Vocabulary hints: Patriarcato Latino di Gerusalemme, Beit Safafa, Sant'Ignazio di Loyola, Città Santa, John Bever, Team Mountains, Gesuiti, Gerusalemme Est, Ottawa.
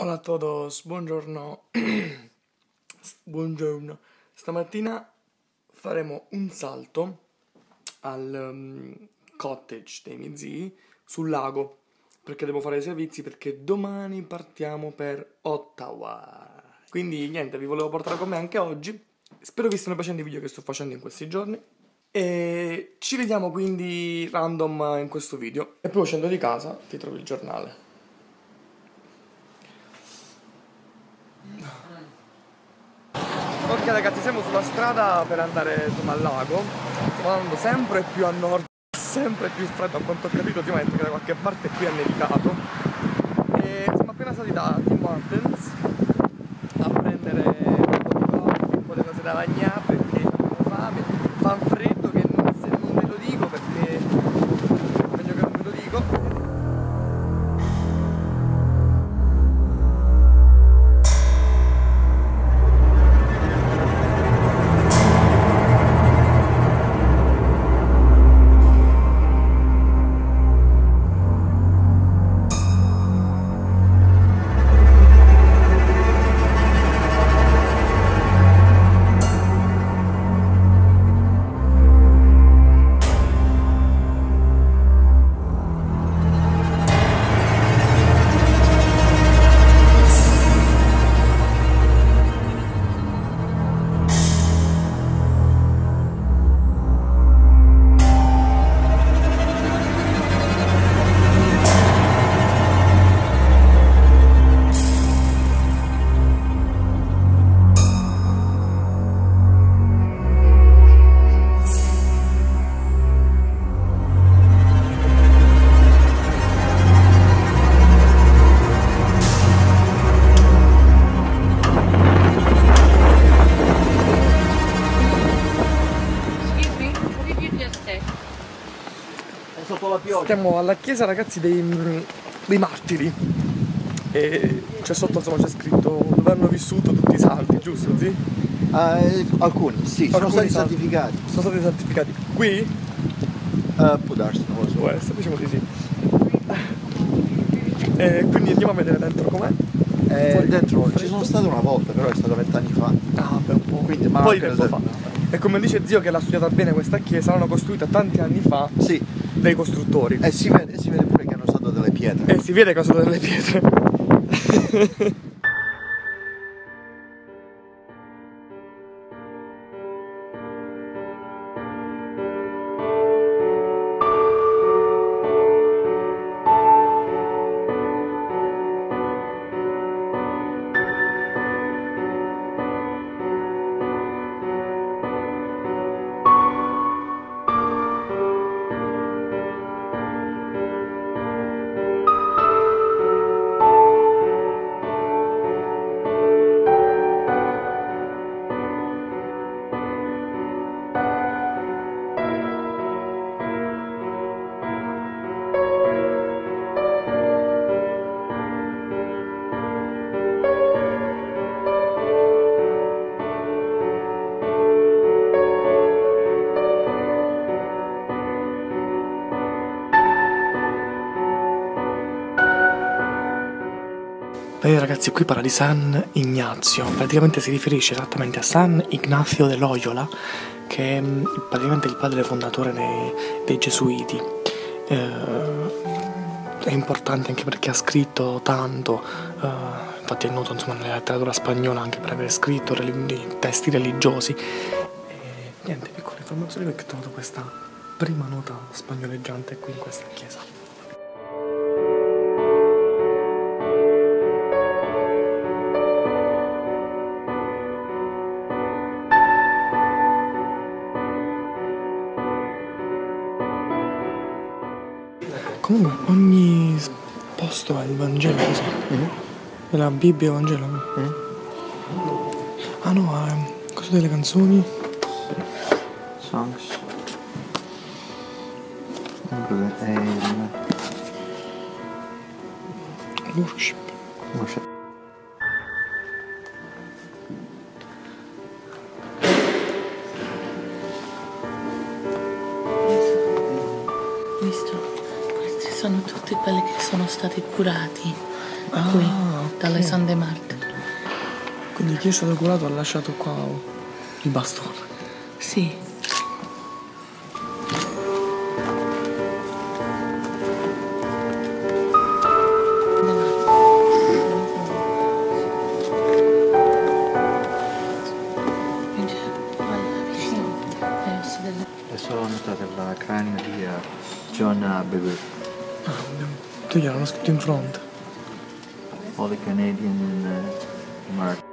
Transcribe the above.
Hola a todos, buongiorno. Buongiorno. Stamattina faremo un salto al cottage dei miei zii sul lago, perché devo fare i servizi, perché domani partiamo per Ottawa. Quindi niente, vi volevo portare con me anche oggi. Spero vi stiano piacendo i video che sto facendo in questi giorni. E ci vediamo quindi random in questo video. E poi uscendo di casa ti trovi il giornale. Ok ragazzi, siamo sulla strada per andare insomma, al lago. Stiamo andando sempre più a nord, sempre più freddo a quanto ho capito ultimamente, che da qualche parte qui è nevicato. E siamo appena stati da Team Mountains a prendere un po' di cose da lagnare, perché abbiamo fame, fa un freddo che non ve lo dico perché meglio che non ve lo dico. Siamo alla chiesa ragazzi dei martiri e c'è sotto insomma c'è scritto dove hanno vissuto tutti i santi, giusto? Sì? Alcuni, sì, sono stati santificati. Sono stati santificati qui? Può darsi, non lo so. Beh, diciamo di sì. Quindi andiamo a vedere dentro com'è. Dentro ci sono stato una volta, però è stato 20 anni fa. Ah, beh, un po'. Quindi, ma poi tempo fa. E come dice zio che l'ha studiata bene questa chiesa, l'hanno costruita tanti anni fa. Sì. Dei costruttori. E si vede pure che hanno usato delle pietre. E si vede che hanno usato delle pietre. Ragazzi, qui parla di Sant'Ignazio, praticamente si riferisce esattamente a Sant'Ignazio di Loyola, che è praticamente il padre fondatore dei Gesuiti. È importante anche perché ha scritto tanto, infatti è noto insomma, nella letteratura spagnola anche per aver scritto testi religiosi. E, niente, piccole informazioni perché ho trovato questa prima nota spagnoleggiante qui in questa chiesa. Comunque ogni posto ha il Vangelo, così. È la Bibbia e il Vangelo. Ah no, cosa delle canzoni? Songs. Worship. Sono tutti quelli che sono stati curati qui. dalle Sande Marti. Quindi chi è stato curato ha lasciato qua il bastone? Sì. Adesso ho notato il cranio di John Bever. Ah, tu gliel'hanno scritto in fronte. All the Canadian American.